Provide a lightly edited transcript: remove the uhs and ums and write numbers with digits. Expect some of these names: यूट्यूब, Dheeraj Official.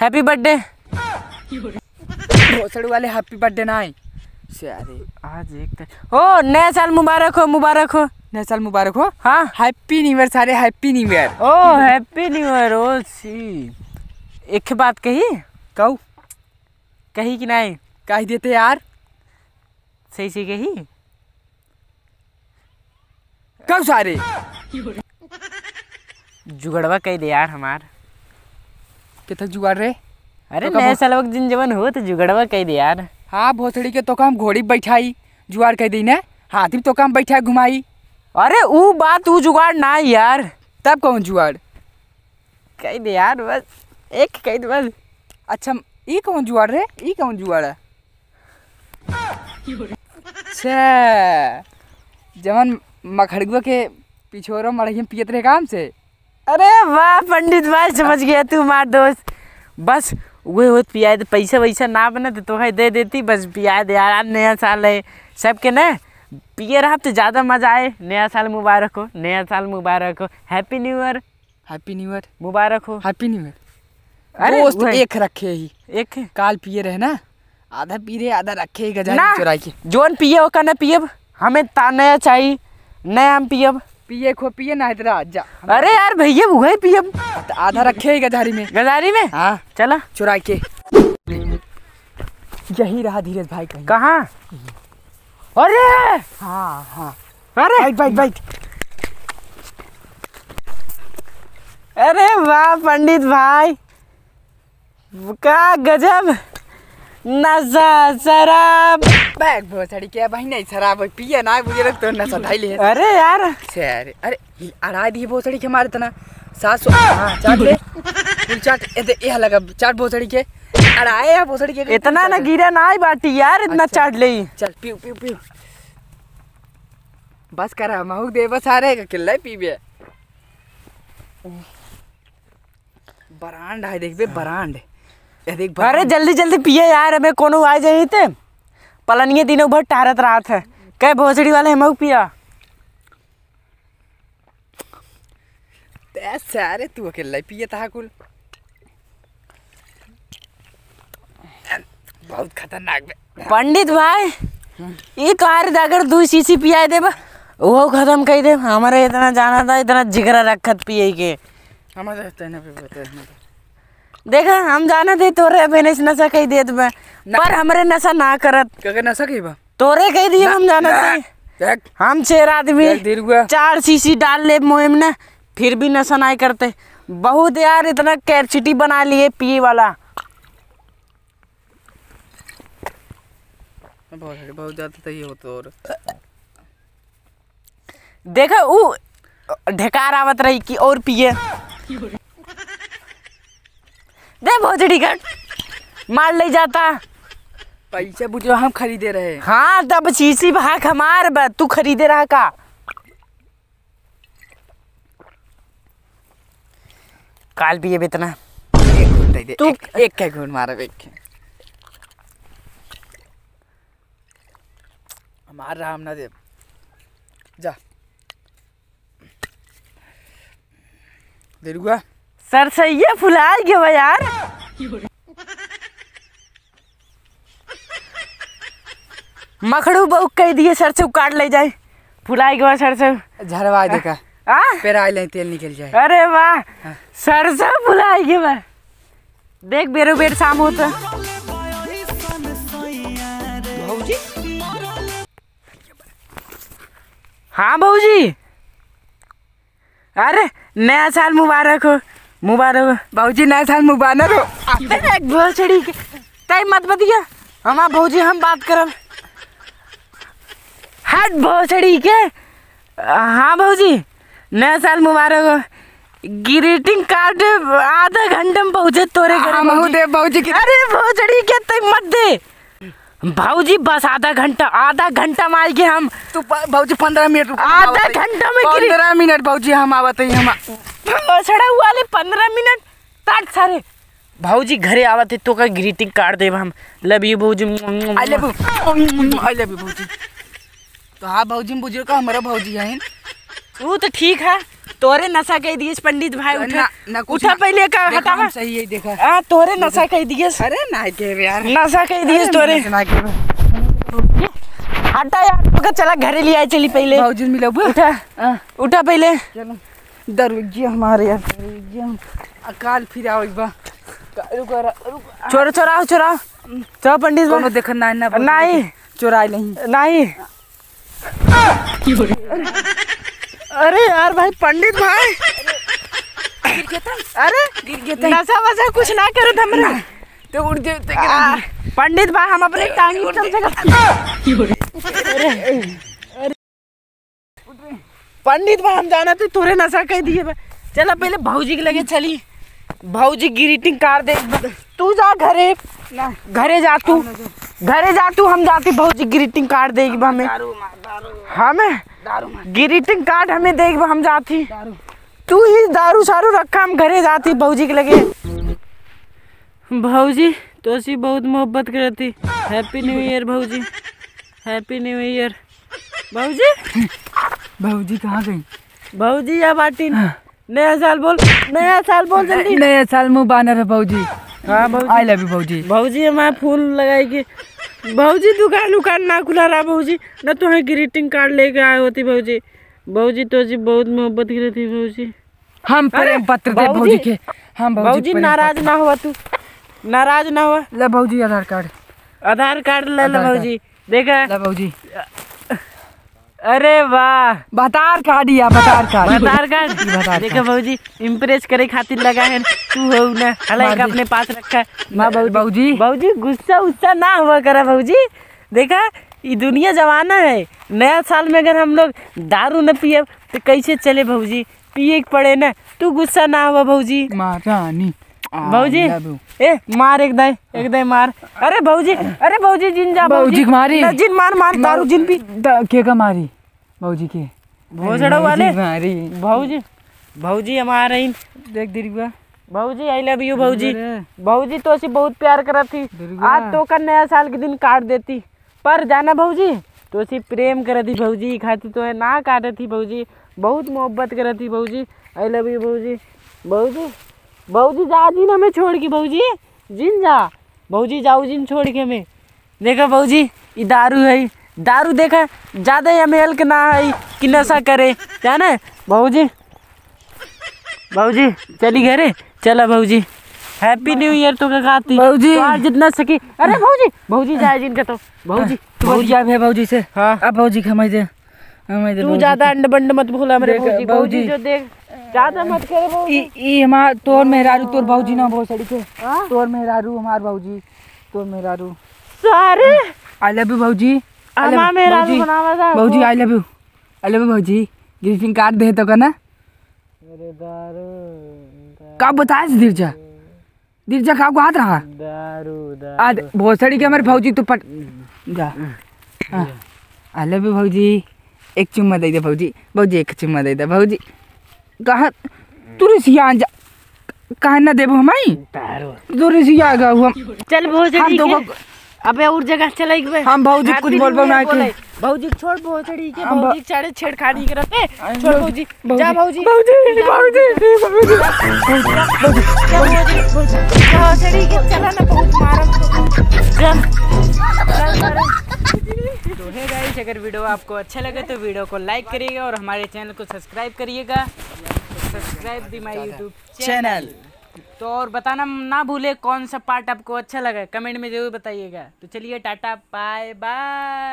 Happy birthday भोसड़ी वाले, happy birthday ना अरे आज एक ओ नया साल मुबारक हो, मुबारक हो, नया साल मुबारक हो। हाँ हैप्पी न्यू ईयर सारे, हैप्पी न्यू ईयर। ओ हैप्पी न्यू ईयर। ओ सी एक बात कही कहू कही कि नहीं कही देते यार सही से कही कब सारे जुगड़वा कह दे यार हमार कितना जुगाड़ रे। अरे तो नए साल वक्त जिन जवन हो तो जुगड़वा कह दे यार। हाँ भोसड़ी के तो हम घोड़ी बैठाई जुगाड़ कह दी ना, हाथी तो हम बैठा घुमाई। अरे वो बात वो जुगाड़ ना यार, तब कौन जुगाड़ कह दे यार, बस एक कह दे बस। अच्छा ये कौन जुगाड़ रे, ये कौन जुगाड़ है? अच्छा जवन मखड़गुआ के पिछोरो मड़ही में पियत रहे काम से। अरे वाह पंडित भाई समझ गया तू मार दोस्त, बस वही वो पिया दे, पैसा वैसा ना बना तो तोह दे देती, बस पिया दे यार। नया साल है सबके ना पिए रहा तो ज़्यादा मज़ा आए। नया साल मुबारक हो, नया साल मुबारक हो, happy new year, happy new year मुबारक हो, हैप्पी न्यू ईयर। अरे दोस्त एक रखे ही, एक काल पिए रहे ना, आधा पी रहे आधा रखे ही, जोन पिए वो ना पियब, हमें नया चाहिए, नया हम पियब, पिए खो पिए ना इधर आजा। अरे यार भैया वही पियब, आधा रखे गजारी में, गजारी में। हाँ चला चुरा के यही रहा धीरज भाई कहीं। कहाँ? अरे हाँ हाँ अरे बैठ बैठ बैठ। अरे वाह पंडित भाई का गजब नशा, शराब बैग भोसड़ी के भाई नहीं शराब पिए ना बुझे तो नशा ढाई ले। अरे यार अरे अड़ा दी भोसड़ी के मारे तना सास चाट ले फुल चाट एते ए लगा चाट भोसड़ी के अड़ाए है भोसड़ी के इतना ना गिरा ना आई बाटी यार इतना चाट ले। चल पीऊ पीऊ पीऊ बस करा महू दे बस सारे के ले पीबे बरांड है देखबे बरांड। अरे जल्दी जल्दी पिए यार हमें कोनो आ जाए थे पलनिये दिनों भर टहरत रात है कह भोसड़ी वाले हम पिया सारे तू अकेला पिए था कुल बहुत खतरनाक पंडित भाई ये कार अगर 2 शीशी पिया दे वो खत्म कह दे। हमारे इतना जाना था इतना जिगरा रखत पिए के हमारे देखा हम जाना थे तोरे मैंने नशा कही दे तुम्हें पर हमरे नशा ना करत क्या नशा कही बा तोरे कही दिए हम जाना थे हम 4 आदमी 4 शीशी डाल ले मुहिम ने फिर भी नशा ना करते बहुत यार इतना कैपेसिटी बना लिए पिए वाला बहुत ज्यादा ये होता। और देखा वो ढकार आवत रही कि और पिए दे भोसड़ी का मार ले जाता पैसा बुझो हम खरीदे रहे। हाँ तब शीशी भाग हमार तू खरीदे रहा का काल भी ये इतना तू एक का घून मारा देख मार रहा हम ना दे जा देगा सर सही है फुलाल गया यार। मखड़ू बहु कह दिए सर से उकाट ले जाए फुलाए गया सर से झरवा देखा पेराई ले तेल निकल जाए। अरे वाह सर से फुलाए गया देख बेरो बेर शाम होता भौजी। हाँ भौजी अरे नया साल मुबारक हो, मुबारक भाजी नया साल मुबारक हो। भोसड़ी के टाइम मत बतिया हमारा भाजी हम बात करब हट भोसड़ी के। हाँ भाजी नया साल मुबारक हो ग्रीटिंग कार्ड आधा घंटे में पहुँचे तोरे घर। अरे भोसड़ी के टाइम मत दे भाजी बस आधा घंटा में आएंगे हम तो भाजी 15 मिनट आधा घंटा में 15 मिनट भाजी हम आवते ही हम भोसड़ा वाले 15 मिनट तक सारे भाजी घरे आवते तो का ग्रीटिंग कार्ड देव हम लव यू भाजी आई लव यू भाजी। तो हाँ भाजी बुजुर्ग हमारा भाजी है वो तो ठीक है तोरे नशा कह दिए पंडित भाई, उठा पहले का हटावा सही है देखा। हां तोरे नशा कह दिए, अरे ना के यार नशा कह दिए तोरे, हटा यार तो चला घरे ले आए चली पहले भौजी मिला, उठा उठा पहले चलो दरवाजे हमारे यार अकाल फिर आओ एक बार। छोरा छोरा छोरा चलो पंडित भाई देख ना ना नहीं चोराई नहीं नहीं। अरे यार भाई पंडित भाई गिर गया था, अरे गिर गया था, नशा वसा कुछ ना करो हमरा तो उड़ गए पंडित भाई हम अपने टांग उड़ जगह। पंडित भाई हम जाना थे तोरे नशा कह दिए, चला पहले भौजी के लगे चली, भौजी ग्रीटिंग कार दे, तू जा घरे ना घरे जा, तू घरे जा तू, हम जाती भौजी ग्रीटिंग कार्ड देगी हमें, हमें ग्रीटिंग कार्ड हमें देगी हम जाती, तू ही दारू सारू रखा हम घरे जाती भौजी के लगे। भौजी तो सी बहुत मोहब्बत करती, हैप्पी न्यू ईयर भौजी, हैप्पी न्यू ईयर भौजी। भौजी कहाँ गई भौजी या बाटी, नया साल बोल, नया साल बोल जल्दी, नया साल मुबारक है भौजी। हाँ आई लव यू भौजी, भौजी हमारा फूल लगाएगी भौजी, दुकान उकान ना खुला रहा भौजी, ना तो तुम्हें ग्रीटिंग कार्ड लेके आए होती भौजी, भौजी तो जी बहुत मोहब्बत की रहती भौजी, हम प्रेम पत्र दे भौजी के, हम भौजी नाराज ना हुआ, तू नाराज ना हुआ, ले भौजी आधार कार्ड, आधार कार्ड ले लो भौजी देखा भौजी। अरे वाह बतार कार्ड या बतार कार्ड, बतार कार्ड देखो भौजी इम्प्रेस करे खातिर लगा है, तू हो ना हालांकि अपने पास रखा है मां भौजी। भौजी गुस्सा उस्सा ना हुआ करा भौजी, देखा ये दुनिया जमाना है, नया साल में अगर हम लोग दारू न पिए तो कैसे चले भौजी, पिए पड़े ना, तू गुस्सा ना हुआ भौजी। माँ रानी भौजी ए मार एक दाई मार, अरे भौजी, अरे भौजी जिन जा भौजी मारी जिन मार मार दारू जिन पी के का मारी भौजी के भोसड़ा वाले मारी भौजी। भौजी हमारा इन देख दीर्घा भौजी आई लव यू भौजी, भौजी तो ऐसी बहुत प्यार करती, आज तो का नया साल के दिन काट देती पर जाना भौजी तो ऐसी प्रेम करती भौजी, खाती तो है ना काटती भौजी, बहुत मोहब्बत करती भौजी, आई लव यू भौजी। भौजी भौजी जा जिन हमें छोड़ के भौजी, जिन जा भौजी जाओ जिन छोड़ के हमें, देखा भौजी ये दारू है, दारू देखा ज़्यादा हमें हल्क ना है कि नशा करे जाना भौजी। भौजी चली घरे चला भौजी, हैप्पी न्यू ईयर तो कहती भौजी आज जितना सकी, अरे भौजी भौजी जाए जिनका तो भौजी भौजी आ गए भौजी से। हाँ अब भौजी हमें दे, तू ज़्यादा अंड बंड मत भूला मेरे भौजी जो देख ज़्यादा मत करे भौजी, ई हमार तोर मेहरारू तोर भौजी ना बहुत सड़ी के, तोर मेहरारू हमार भौजी तोर मेहरारू सारे आई लव यू भौजी, हमार मेहरारू बनावा था भौजी I love you, I love you भौजी। ग्रीटिंग कार्ड दे तो का ना, अरे दारू का बताए धीरजा, धीरजा का हाथ रहा दारू आज बहुत सड़ी के हमारे भौजी, तो पट जा आई लव यू भौजी, एक चुम्मा दे दे भौजी, भौजी एक चुम्मा दे दे भौजी, कहा तुरसिया जा कहा ना देबो हमाई तुरसिया गा हम चल भौजी हम तो अबे और जगह चले गए, हम भौजी कुछ बोलबो ना के, भौजी छोड़ भौजी के भौजी छाड़े छेड़खानी करते, छोड़ भौजी जा भौजी भौजी भौजी भौजी भौजी के चला ना बहुत मारम। तो हे गाइस अगर वीडियो आपको अच्छा लगे तो वीडियो को लाइक करिएगा और हमारे चैनल को सब्सक्राइब करिएगा, subscribe the my यूट्यूब channel. तो और बताना ना भूले कौन सा पार्ट आपको अच्छा लगा, कमेंट में जरूर बताइएगा। तो चलिए टाटा बाय बाय।